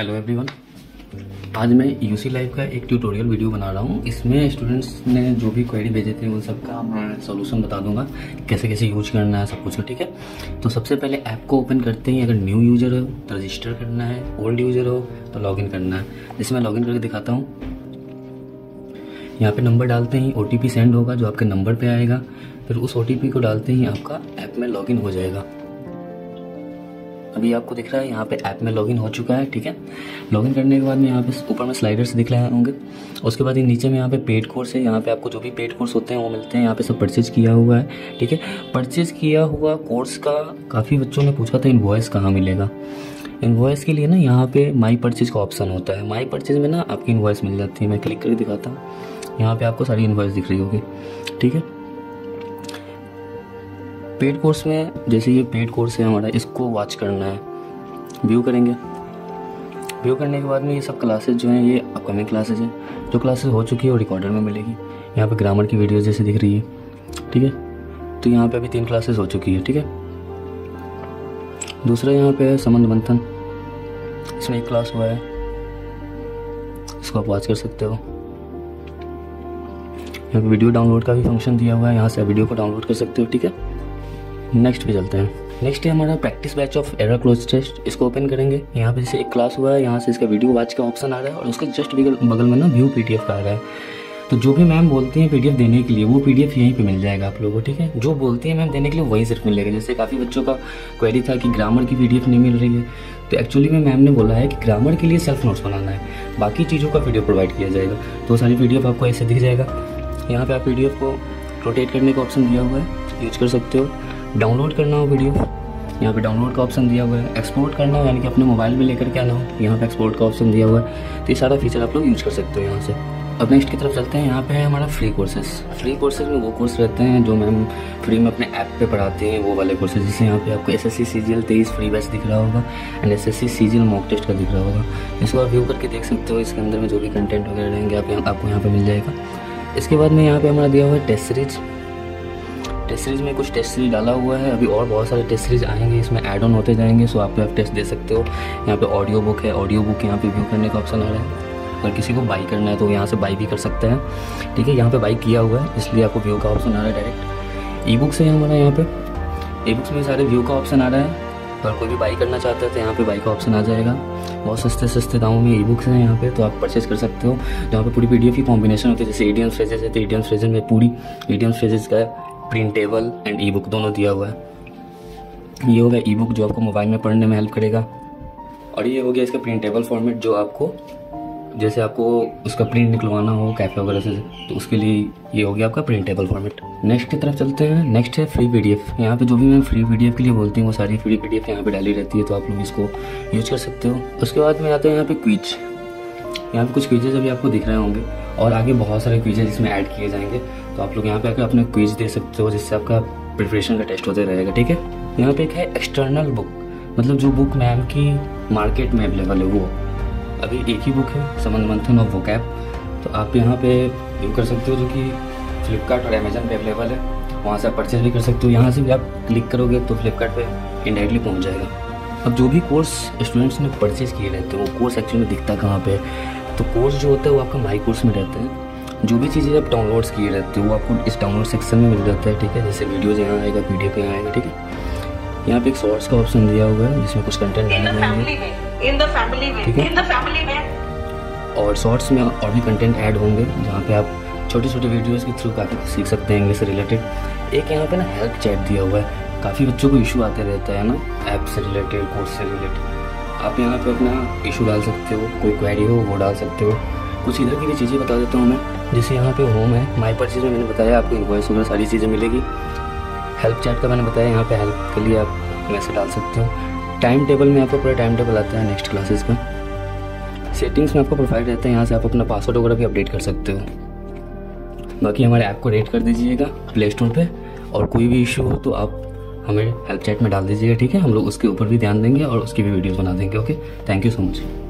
Hello everyone, आज मैं UC live का एक ट्यूटोरियल वीडियो बना रहा हूँ। इसमें स्टूडेंट्स ने जो भी क्वेरी भेजे थे उन सब का मैं सॉल्यूशन बता दूंगा, कैसे कैसे यूज करना है सब कुछ। ठीक है, तो सबसे पहले ऐप को ओपन करते हैं। अगर न्यू यूज़र हो तो रजिस्टर करना है, ओल्ड यूज़र हो तो लॉगिन करना है। जैसे मैं लॉगिन करके दिखाता हूँ। यहाँ पे नंबर डालते ही ओटीपी सेंड होगा जो आपके नंबर पे आएगा, फिर उस ओटीपी को डालते ही आपका ऐप में लॉगिन हो जाएगा। अभी आपको दिख रहा है यहाँ पे ऐप में लॉगिन हो चुका है। ठीक है, लॉगिन करने के बाद में यहाँ पे ऊपर में स्लाइडर्स दिख रहे होंगे। उसके बाद ये नीचे में यहाँ पे पेड कोर्स है, यहाँ पे आपको जो भी पेड कोर्स होते हैं वो मिलते हैं। यहाँ पे सब परचेज किया हुआ है। ठीक है, परचेज किया हुआ कोर्स का काफ़ी बच्चों ने पूछा था इनवॉइस कहाँ मिलेगा। इनवॉइस के लिए ना यहाँ पे माई परचेज का ऑप्शन होता है। माई परचेज में ना आपकी इनवॉइस मिल जाती है। मैं क्लिक करके दिखाता हूँ, यहाँ पे आपको सारी इनवॉइस दिख रही होगी। ठीक है, पेड कोर्स में जैसे ये पेड कोर्स है हमारा, इसको वॉच करना है, व्यू करेंगे। व्यू करने के बाद में ये सब क्लासेस जो हैं ये अपकमिंग क्लासेस हैं, जो क्लासेस हो चुकी है वो रिकॉर्डर में मिलेगी। यहाँ पे ग्रामर की वीडियोस जैसे दिख रही है। ठीक है, तो यहाँ पे अभी 3 क्लासेस हो चुकी है। ठीक है, दूसरा यहाँ पे है समन्ध मंथन, इसमें एक क्लास हुआ है, इसको आप वॉच कर सकते हो। यहाँ पे वीडियो डाउनलोड का भी फंक्शन दिया हुआ है, यहाँ से वीडियो को डाउनलोड कर सकते हो। ठीक है, नेक्स्ट पे चलते हैं। नेक्स्ट है हमारा practice batch of era close test, इसको ओपन करेंगे। यहाँ पे जैसे एक क्लास हुआ है, यहाँ से इसका वीडियो वाच का ऑप्शन आ रहा है और उसके जस्ट बगल में ना व्यू पीडीएफ का आ रहा है। तो जो भी मैम बोलती हैं पीडीएफ देने के लिए वो पीडीएफ यहीं पे मिल जाएगा आप लोगों को। ठीक है, जो बोलती है मैम देने के लिए वहीं सिर्फ मिलेगा। जैसे काफ़ी बच्चों का क्वेरी था कि ग्रामर की पीडीएफ नहीं मिल रही है, तो एक्चुअली में मैम ने बोला है कि ग्रामर के लिए सेल्फ नोट्स बनाना है, बाकी चीज़ों का पीडीएफ प्रोवाइड किया जाएगा। तो सारी पीडीएफ आपको ऐसे दिख जाएगा। यहाँ पे आप पीडीएफ को रोटेट करने का ऑप्शन दिया हुआ है, यूज कर सकते हो। डाउनलोड करना हो वीडियो, यहाँ पे डाउनलोड का ऑप्शन दिया हुआ है। एक्सपोर्ट करना हो यानी कि अपने मोबाइल में लेकर के आना हो, यहाँ पे एक्सपोर्ट का ऑप्शन दिया हुआ है। तो ये सारा फीचर आप लोग यूज कर सकते हो यहाँ से। अब नेक्स्ट की तरफ चलते हैं। यहाँ पे है हमारा फ्री कोर्सेज। फ्री कोर्सेज में वो कोर्स रहते हैं जो मैम फ्री में अपने ऐप पे पढ़ाते हैं, वो वाले कोर्सेज। जैसे यहाँ पे आपको SSC सीजियल 23 फ्री बैच दिख रहा होगा and SSC CGL mock test का दिख रहा होगा। इसको आप व्यू करके देख सकते हो, इसके अंदर में जो भी कंटेंट वगैरह रहेंगे आपको यहाँ पर मिल जाएगा। इसके बाद में यहाँ पे हमारा दिया हुआ है टेस्ट सीरीज। टेस्ट सीरीज में कुछ टेस्ट सीरीज डाला हुआ है, अभी और बहुत सारे टेस्ट सीरीज आएंगे, इसमें ऐड ऑन होते जाएंगे। सो आप टेस्ट दे सकते हो। यहाँ पे ऑडियो बुक है, ऑडियो बुक यहाँ पे व्यू करने का ऑप्शन आ रहा है। अगर किसी को बाई करना है तो यहाँ से बाई भी कर सकते हैं। ठीक है, यहाँ पर बाई किया हुआ है इसलिए आपको व्यू का ऑप्शन आ रहा है डायरेक्ट। ई बुक्स है हमारा, यहाँ पर ई बुक्स में सारे व्यू का ऑप्शन आ रहा है। अगर कोई भी बाई करना चाहता है तो यहाँ पे बाई का ऑप्शन आ जाएगा। बहुत सस्ते सस्ते दामों में ई बुक्स हैं यहाँ पे, तो आप परचेज कर सकते हो। जहाँ पे पूरी पीडीएफ की कॉम्बिनेशन होती है, जैसे इडियन फेजेज है तो इडियन फेजेज में पूरी इडियन फेजेज का printable and E book दोनों दिया हुआ है। ये होगा ई बुक जो आपको मोबाइल में पढ़ने में हेल्प करेगा, और ये हो गया इसका प्रिंट टेबल फॉर्मेट जो आपको जैसे आपको उसका प्रिंट निकलवाना हो कैफे वगैरह से, तो उसके लिए ये हो गया आपका प्रिंटेबल फॉर्मेट। नेक्स्ट की तरफ चलते हैं। नेक्स्ट है फ्री पीडीएफ। यहाँ पे जो भी मैम फ्री पीडीएफ के लिए बोलती हैं वो सारी फ्री पीडीएफ यहाँ पे डाली रहती है, तो आप लोग इसको यूज कर सकते हो। उसके बाद में आते हैं यहाँ पे क्विज। यहाँ पे कुछ क्विजेज अभी आपको दिख रहे होंगे और आगे बहुत सारे क्विजेज इसमें ऐड किए जाएंगे, तो आप लोग यहाँ पे आकर अपने क्विज दे सकते हो, जिससे आपका प्रिपरेशन का टेस्ट होते रहेगा। ठीक है, यहाँ पे एक है एक्सटर्नल बुक, मतलब जो बुक मैम की मार्केट में अवेलेबल है वो। अभी एक ही बुक है, समंदर मंथन ऑफ वोकेब, तो आप यहाँ पे व्यू कर सकते हो, जो कि फ्लिपकार्ट और अमेजन पे अवेलेबल है। वहाँ से आप परचेज भी कर सकते हो, यहाँ से भी आप क्लिक करोगे तो फ्लिपकार्ट पे इनडायरेक्टली पहुँच जाएगा। अब जो भी कोर्स स्टूडेंट्स ने परचेज किए रहते हैं वो कोर्स एक्चुअली दिखता कहाँ पे, तो कोर्स जो होता है वो आपका माई कोर्स में रहता है। जो भी चीज़ें आप डाउनलोड्स किए रहते हो वो आपको इस डाउनलोड सेक्शन में मिल जाता है। ठीक है, जैसे वीडियोज़ यहाँ आएगा, पीडीएफ यहाँ आएगा। ठीक है, यहाँ पे एक शॉर्ट्स का ऑप्शन दिया हुआ है जिसमें कुछ कंटेंट डालेंगे, और शॉर्ट्स में और भी कंटेंट ऐड होंगे जहाँ पे आप छोटे छोटे वीडियोस के थ्रू काफ़ी सीख सकते हैं इससे रिलेटेड। एक यहाँ पे ना हेल्प चैट दिया हुआ है, काफ़ी बच्चों को इशू आते रहता है ना ऐप से रिलेटेड, कोर्स से रिलेटेड। आप यहाँ पर अपना इशू डाल सकते हो, कोई क्वेरी हो वो डाल सकते हो। कुछ इधर की भी चीज़ें बता देता हूँ मैं। जैसे यहाँ पे होम है, माई परचेज में मैंने बताया आपको इनवॉइस वगैरह सारी चीज़ें मिलेगी। हेल्प चैट का मैंने बताया, यहाँ पे हेल्प के लिए आप मैसेज डाल सकते हो। टाइम टेबल में आपको पूरा टाइम टेबल आता है नेक्स्ट क्लासेस का। सेटिंग्स में आपको प्रोफाइल रहता है, यहाँ से आप अपना पासवर्ड वगैरह भी अपडेट कर सकते हो। बाकी हमारे ऐप को रेट कर दीजिएगा प्ले स्टोर पे, और कोई भी इशू हो तो आप हमें हेल्प चैट में डाल दीजिएगा। ठीक है, हम लोग उसके ऊपर भी ध्यान देंगे और उसकी भी वीडियोज़ बना देंगे। Okay, thank you so much.